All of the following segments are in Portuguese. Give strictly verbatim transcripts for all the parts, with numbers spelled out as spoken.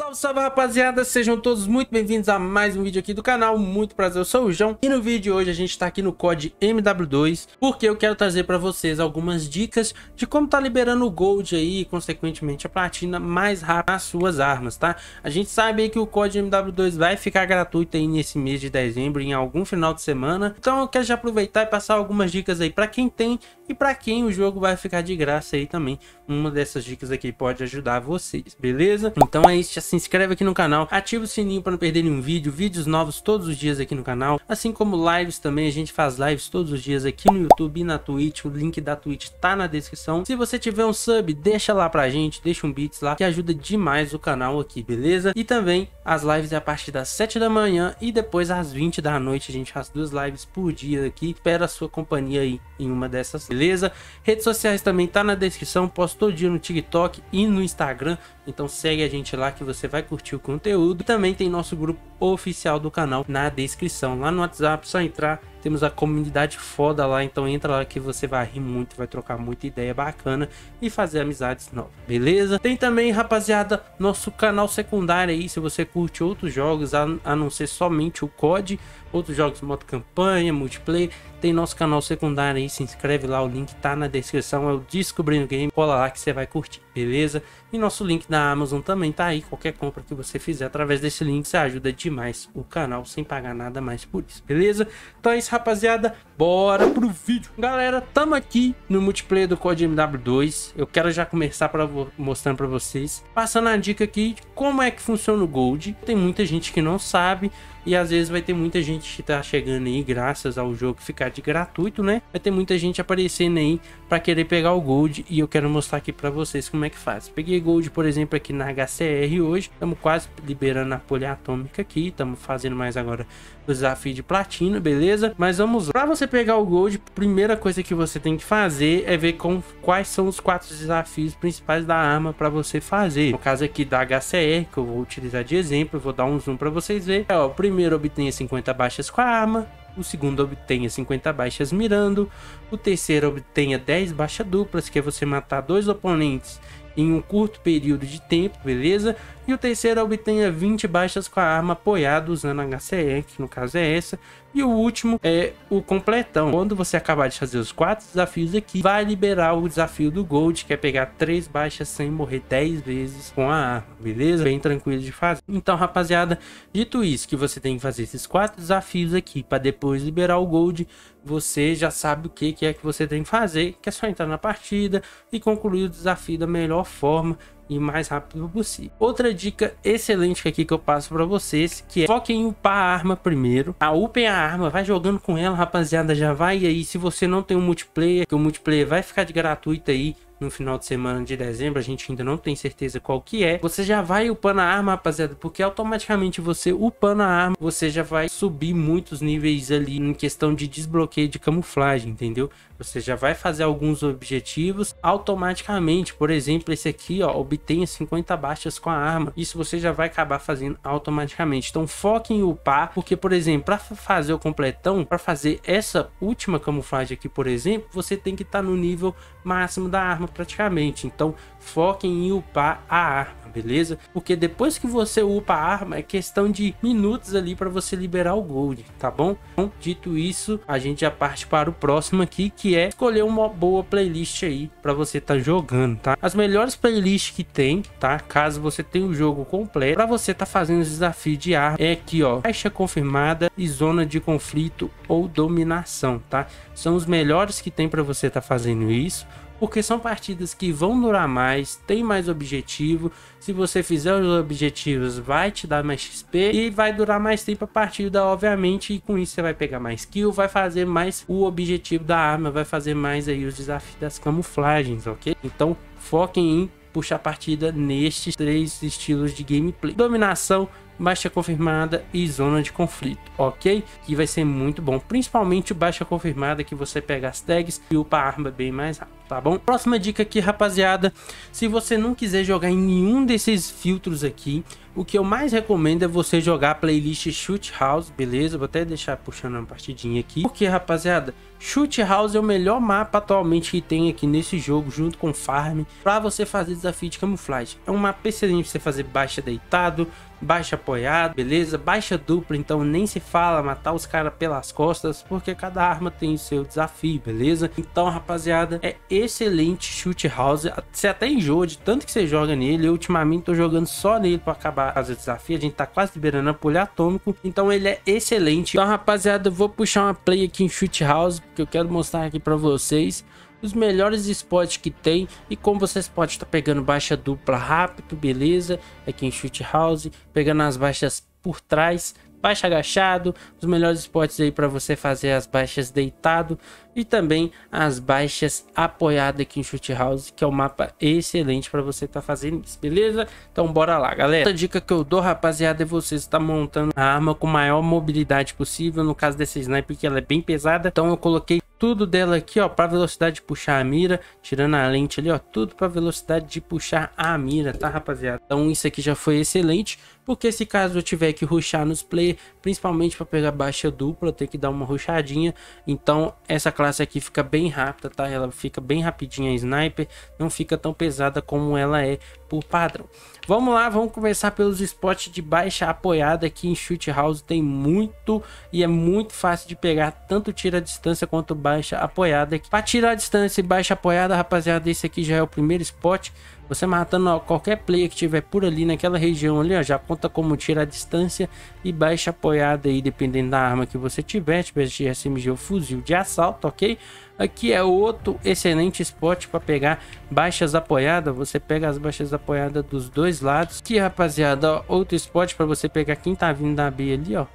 Salve, salve rapaziada, sejam todos muito bem-vindos a mais um vídeo aqui do canal. Muito prazer, eu sou o João e no vídeo de hoje a gente tá aqui no C O D M W dois, porque eu quero trazer pra vocês algumas dicas de como tá liberando o Gold aí e consequentemente a Platina mais rápido nas suas armas, tá? A gente sabe aí que o C O D M W dois vai ficar gratuito aí nesse mês de dezembro, em algum final de semana. Então eu quero já aproveitar e passar algumas dicas aí pra quem tem e pra quem o jogo vai ficar de graça aí também. Uma dessas dicas aqui pode ajudar vocês, beleza? Então é isso. Se inscreve aqui no canal, ativa o sininho para não perder nenhum vídeo, vídeos novos todos os dias aqui no canal, assim como lives também. A gente faz lives todos os dias aqui no YouTube e na Twitch, o link da Twitch tá na descrição. Se você tiver um sub, deixa lá pra gente, deixa um bits lá, que ajuda demais o canal aqui, beleza? E também as lives é a partir das sete da manhã e depois às vinte da noite, a gente faz duas lives por dia aqui. Espero a sua companhia aí em uma dessas, beleza? Redes sociais também tá na descrição, posto todo dia no TikTok e no Instagram, então segue a gente lá que você Você vai curtir o conteúdo. Também tem nosso grupo oficial do canal na descrição. Lá no WhatsApp, só entrar. Temos a comunidade foda lá, então entra lá que você vai rir muito, vai trocar muita ideia bacana e fazer amizades novas, beleza? Tem também, rapaziada, nosso canal secundário aí, se você curte outros jogos, a, a não ser somente o C O D, outros jogos, modo campanha, multiplayer, tem nosso canal secundário aí, se inscreve lá, o link tá na descrição, é o Descobrindo Game, cola lá que você vai curtir, beleza? E nosso link da Amazon também tá aí, qualquer compra que você fizer através desse link, você ajuda demais o canal, sem pagar nada mais por isso, beleza? Então é isso, rapaziada, bora pro vídeo. Galera, tamo aqui no multiplayer do C O D M W dois. Eu quero já começar pra mostrando pra vocês, passando a dica aqui de como é que funciona o Gold. Tem muita gente que não sabe e às vezes vai ter muita gente que tá chegando aí graças ao jogo ficar de gratuito, né? Vai ter muita gente aparecendo aí pra querer pegar o Gold e eu quero mostrar aqui pra vocês como é que faz. Peguei Gold, por exemplo, aqui na H C R hoje. Estamos quase liberando a Polha Atômica aqui. Estamos fazendo mais agora o desafio de Platina, beleza? Mas vamos lá. Para você pegar o Gold, primeira coisa que você tem que fazer é ver com quais são os quatro desafios principais da arma para você fazer. No caso aqui da H C R, que eu vou utilizar de exemplo, eu vou dar um zoom para vocês verem. É, ó, o primeiro, obtenha cinquenta baixas com a arma. O segundo, obtenha cinquenta baixas mirando. O terceiro, obtenha dez baixas duplas, que é você matar dois oponentes em um curto período de tempo, beleza? E o terceiro, obtenha vinte baixas com a arma apoiada usando a H C R, que no caso é essa. E o último é o completão. Quando você acabar de fazer os quatro desafios aqui, vai liberar o desafio do Gold, que é pegar três baixas sem morrer dez vezes com a arma, beleza? Bem tranquilo de fazer. Então, rapaziada, dito isso, que você tem que fazer esses quatro desafios aqui para depois liberar o Gold, você já sabe o que que é que você tem que fazer, que é só entrar na partida e concluir o desafio da melhor forma e mais rápido possível. Outra dica excelente aqui que eu passo para vocês, que é foque em upar a arma primeiro. A upem a arma, vai jogando com ela, rapaziada, já vai. E aí, se você não tem um multiplayer, que o multiplayer vai ficar de gratuito aí no final de semana de dezembro, a gente ainda não tem certeza qual que é. Você já vai upando a arma, rapaziada, porque automaticamente você upando a arma, você já vai subir muitos níveis ali em questão de desbloqueio de camuflagem, entendeu? Você já vai fazer alguns objetivos automaticamente. Por exemplo, esse aqui, ó, obtenha cinquenta baixas com a arma. Isso você já vai acabar fazendo automaticamente. Então foque em upar, porque, por exemplo, para fazer o completão, para fazer essa última camuflagem aqui, por exemplo, você tem que estar no nível máximo da arma praticamente. Então foquem em upar a arma, beleza? Porque depois que você upa a arma, é questão de minutos ali para você liberar o Gold, tá bom? Então, dito isso, a gente já parte para o próximo aqui, que é escolher uma boa playlist aí para você estar tá jogando, tá? As melhores playlists que tem, tá? Caso você tenha o jogo completo, para você estar tá fazendo os desafios de arma, é aqui, ó, Caixa Confirmada e Zona de Conflito ou Dominação, tá? São os melhores que tem para você estar tá fazendo isso, porque são partidas que vão durar mais, tem mais objetivo. Se você fizer os objetivos, vai te dar mais X P e vai durar mais tempo a partida, obviamente. E com isso você vai pegar mais kill, vai fazer mais o objetivo da arma, vai fazer mais aí os desafios das camuflagens, ok? Então foquem em puxar a partida nestes três estilos de gameplay. Dominação baixa confirmada e zona de conflito, ok? Que vai ser muito bom, principalmente o baixa confirmada, que você pega as tags e upa a arma bem mais rápido, tá bom? Próxima dica aqui, rapaziada, se você não quiser jogar em nenhum desses filtros aqui, o que eu mais recomendo é você jogar a playlist Shoot House, beleza? Vou até deixar puxando uma partidinha aqui, porque, rapaziada, Shoot House é o melhor mapa atualmente que tem aqui nesse jogo, junto com Farm, para você fazer desafio de camuflagem. É um mapa excelente para você fazer baixa deitado, baixa apoiado, beleza? Baixa dupla, então nem se fala, matar os caras pelas costas, porque cada arma tem o seu desafio, beleza? Então, rapaziada, é excelente Shoot House, você até enjoa de tanto que você joga nele. Eu ultimamente tô jogando só nele para acabar fazer desafio, a gente tá quase liberando a pulha atômico, então ele é excelente. Então, rapaziada, eu vou puxar uma play aqui em Shoot House, porque eu quero mostrar aqui para vocês os melhores spots que tem e como vocês podem estar pegando baixa dupla rápido, beleza? Aqui em Shoot House, pegando as baixas por trás, baixa agachado, os melhores spots aí para você fazer as baixas deitado e também as baixas apoiadas aqui em Shoot House, que é um mapa excelente para você estar tá fazendo isso, beleza? Então bora lá, galera. Outra dica que eu dou, rapaziada, é você estar montando a arma com maior mobilidade possível, no caso dessa sniper, que ela é bem pesada, então eu coloquei tudo dela aqui, ó, para velocidade de puxar a mira, tirando a lente ali, ó, tudo para velocidade de puxar a mira, tá, rapaziada? Então isso aqui já foi excelente, porque se caso eu tiver que rushar nos player, principalmente para pegar baixa dupla, ter que dar uma rushadinha, então essa classe aqui fica bem rápida, tá? Ela fica bem rapidinha a sniper, não fica tão pesada como ela é por padrão. Vamos lá, vamos começar pelos spots de baixa apoiada aqui em Shoot House, tem muito e é muito fácil de pegar, tanto tira a distância quanto baixa apoiada. Aqui para tirar a distância e baixa apoiada, rapaziada, esse aqui já é o primeiro spot. Você matando, ó, qualquer player que tiver por ali naquela região ali, ó, já conta como tira a distância e baixa apoiada aí, dependendo da arma que você tiver, tipo de S M G ou fuzil de assalto, ok? Aqui é outro excelente spot para pegar baixas apoiadas, você pega as baixas apoiadas dos dois lados. Aqui, rapaziada, ó, outro spot para você pegar quem tá vindo da B ali, ó.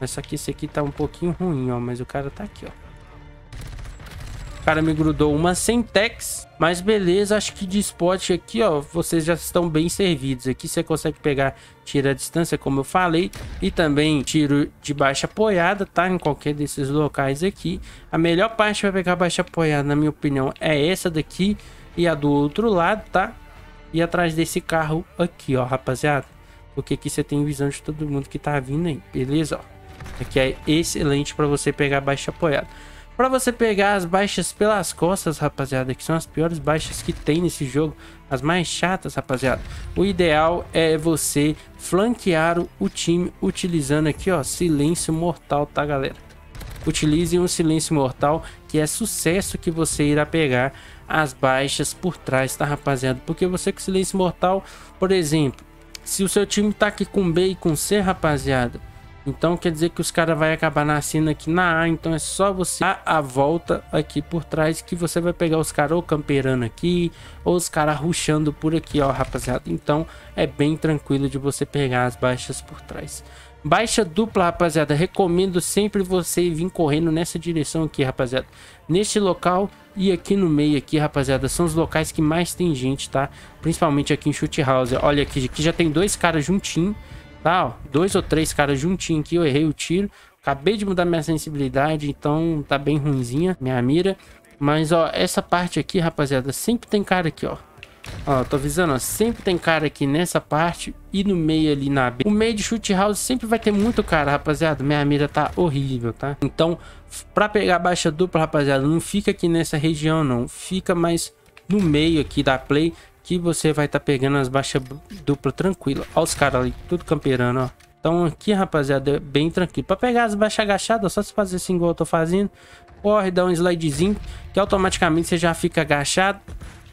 Essa aqui, esse aqui tá um pouquinho ruim, ó, mas o cara tá aqui, ó. O cara me grudou uma Semtex, mas beleza, acho que de spot aqui, ó, vocês já estão bem servidos. Aqui você consegue pegar tiro à distância, como eu falei, e também tiro de baixa apoiada, tá? Em qualquer desses locais aqui. A melhor parte para pegar baixa apoiada, na minha opinião, é essa daqui e a do outro lado, tá? E atrás desse carro aqui, ó, rapaziada, porque aqui você tem visão de todo mundo que tá vindo aí, beleza? Ó, aqui é excelente para você pegar baixa apoiada. Para você pegar as baixas pelas costas, rapaziada, que são as piores baixas que tem nesse jogo, as mais chatas, rapaziada, o ideal é você flanquear o time utilizando aqui, ó, silêncio mortal, tá, galera? Utilize um silêncio mortal, que é sucesso, que você irá pegar as baixas por trás, tá, rapaziada? Porque você com silêncio mortal, por exemplo, se o seu time tá aqui com B e com C, rapaziada, então quer dizer que os caras vão acabar nascendo aqui na A, então é só você dar a volta aqui por trás que você vai pegar os caras ou camperando aqui, ou os caras rushando por aqui, ó, rapaziada. Então é bem tranquilo de você pegar as baixas por trás. Baixa dupla, rapaziada, recomendo sempre você vir correndo nessa direção aqui, rapaziada. Neste local e aqui no meio aqui, rapaziada, são os locais que mais tem gente, tá? Principalmente aqui em Shoot House. Olha aqui, aqui já tem dois caras juntinhos. Tá, ó, dois ou três caras juntinho aqui, eu errei o tiro, acabei de mudar minha sensibilidade, então tá bem ruinzinha minha mira, mas ó, essa parte aqui, rapaziada, sempre tem cara aqui, ó, ó, tô avisando, ó, sempre tem cara aqui nessa parte e no meio ali na B, o meio de Shoot House sempre vai ter muito cara, rapaziada, minha mira tá horrível, tá? Então, pra pegar baixa dupla, rapaziada, não fica aqui nessa região não, fica mais no meio aqui da play, que você vai estar tá pegando as baixas dupla tranquilo. Olha os caras ali, tudo camperando, ó. Então aqui, rapaziada, é bem tranquilo. Para pegar as baixas agachadas, só se fazer assim igual eu tô fazendo. Corre, dá um slidezinho, que automaticamente você já fica agachado.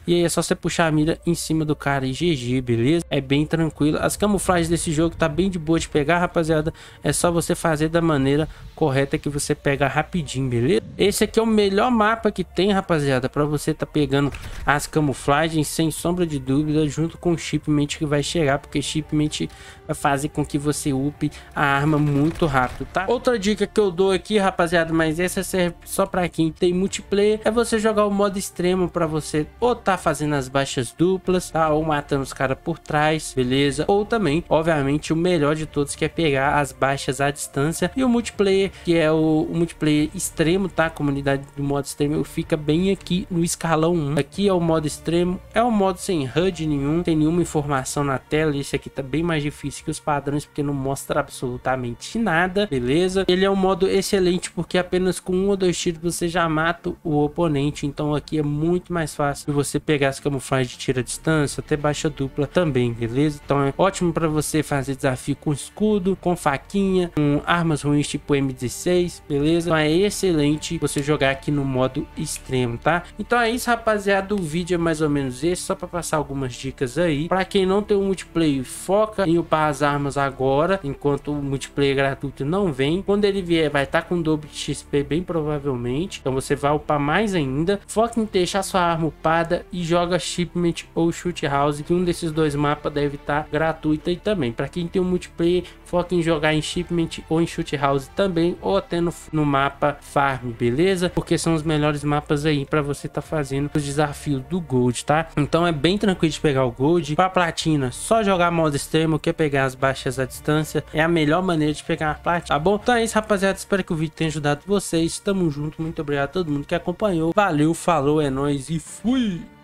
E aí é só você puxar a mira em cima do cara e G G, beleza? É bem tranquilo. As camuflagens desse jogo tá bem de boa de pegar, rapaziada. É só você fazer da maneira correta que você pega rapidinho, beleza? Esse aqui é o melhor mapa que tem, rapaziada, pra você tá pegando as camuflagens, sem sombra de dúvida, junto com o Shipment que vai chegar, porque Shipment vai fazer com que você upe a arma muito rápido, tá? Outra dica que eu dou aqui, rapaziada, mas essa serve só pra quem tem multiplayer, é você jogar o modo extremo pra você otar tá fazendo as baixas duplas, tá? Ou matando os caras por trás, beleza? Ou também, obviamente, o melhor de todos, que é pegar as baixas à distância. E o multiplayer, que é o, o multiplayer extremo, tá? A comunidade do modo extremo fica bem aqui no escalão um. Aqui é o modo extremo, é o modo sem H U D nenhum, tem nenhuma informação na tela. Esse aqui tá bem mais difícil que os padrões, porque não mostra absolutamente nada, beleza? Ele é um modo excelente, porque apenas com um ou dois tiros você já mata o oponente. Então aqui é muito mais fácil você pegar as camuflagens de tiro à distância, até baixa dupla também, beleza? Então é ótimo para você fazer desafio com escudo, com faquinha, com armas ruins tipo M dezesseis, beleza? Então é excelente você jogar aqui no modo extremo, tá? Então é isso, rapaziada, o vídeo é mais ou menos esse, só para passar algumas dicas aí. Para quem não tem o multiplayer, foca em upar as armas agora, enquanto o multiplayer gratuito não vem. Quando ele vier, vai estar tá com dobro de X P, bem provavelmente, então você vai upar mais ainda. Foca em deixar sua arma upada e joga Shipment ou Shoot House, que um desses dois mapas deve estar tá gratuito aí também. Para quem tem o multiplayer, foca em jogar em Shipment ou em Shoot House também, ou até no, no mapa Farm, beleza? Porque são os melhores mapas aí para você tá fazendo os desafios do Gold, tá? Então é bem tranquilo de pegar o Gold. Para platina, só jogar modo extremo, que é pegar as baixas à distância, é a melhor maneira de pegar a platina, tá bom? Então é isso, rapaziada, espero que o vídeo tenha ajudado vocês. Tamo junto, muito obrigado a todo mundo que acompanhou. Valeu, falou, é nóis e fui!